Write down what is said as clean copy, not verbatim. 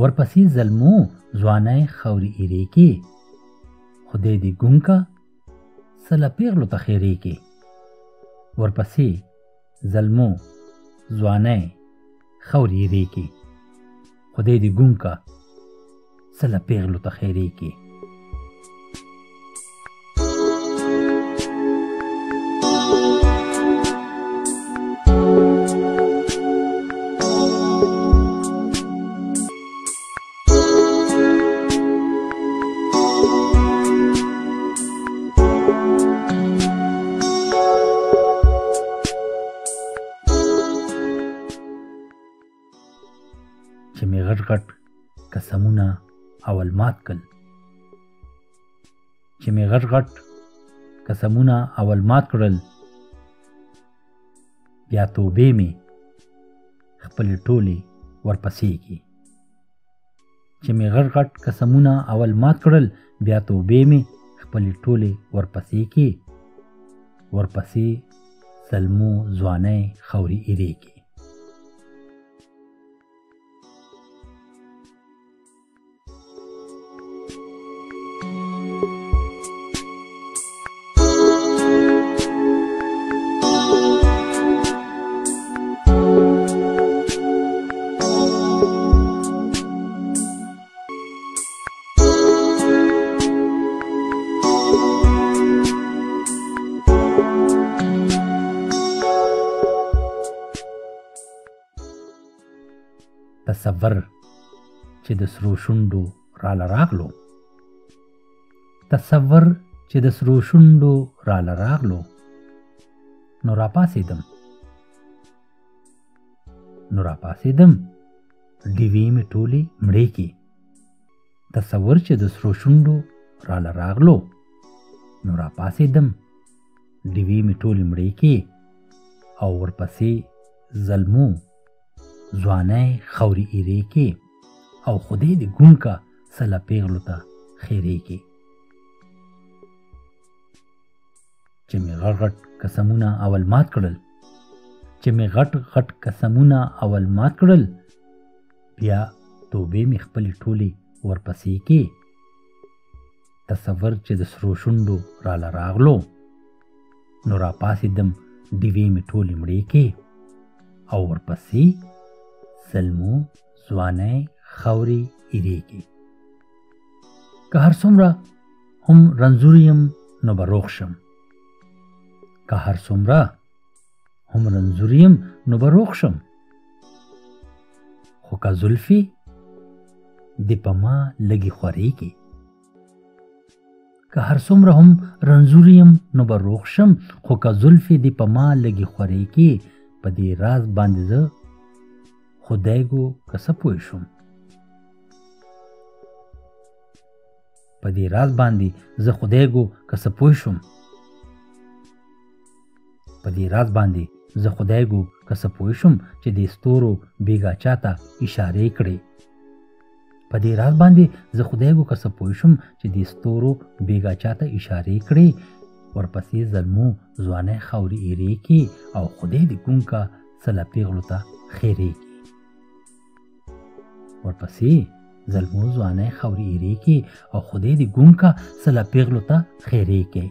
ورپسې زلمو ځوانای خوري ایری کې خدای دې ګونکا سلا پیغلو تخیری کې ورپسې زلمو ځوانای خوري ایری کې خدای دې ګونکا سلا پیغلو تخیری کې چمی غټ غټ قسمونه اول مات کل چمی غټ غټ قسمونه اول مات کړل بیا توبې می خپل ټولي ورپسې کی چمی غټ غټ قسمونه اول مات کړل بیا توبې می خپل ټولي ورپسې کی ورپسې سلمو ځوانې خوري ایری کی تصور چې د سرو شوندو راله راغلو تصور چې د سرو شوندو راله راغلو نو را پاسېدم ډیوې مې ټولې مړې کې تصور چې د سرو شوندو راله راغلو نو را پاسېدم ډیوې مې ټولې مړې کې او ورپسې زلمو ځوانای خوري ایری کې او خدای دې ګونکا سلا پیغلو ته خیری کې چې مې غټ غټ قسمونه اول مات کړل بیا توبې مې خپلې ټولې ورپسې کې تصور چې د سرو شوندو راله راغلو نو را پاسېدم ډیوې مې ټولې مړې کې او ورپسې سلمو ځوانای خوري ایری کې که هر څومره هم رنځوریم نو به روغ شم خو که زلفي دې په ما لږې خورېږي په دې راز باندې زه خدای ګو کسه پوه شوم چې د ستورو بیګا چاته اشاره کړي ورپسې زلمو ځوانای خوري ایری کې او خدای دې ګونکا سلا پیغلو ته خیری کې